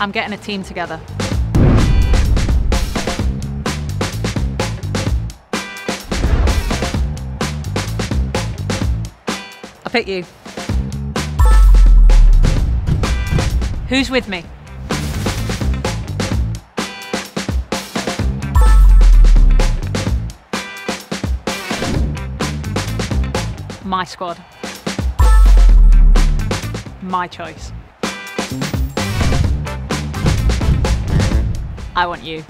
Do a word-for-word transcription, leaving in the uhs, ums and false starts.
I'm getting a team together. I pick you. Who's with me? My squad. My choice. I want you.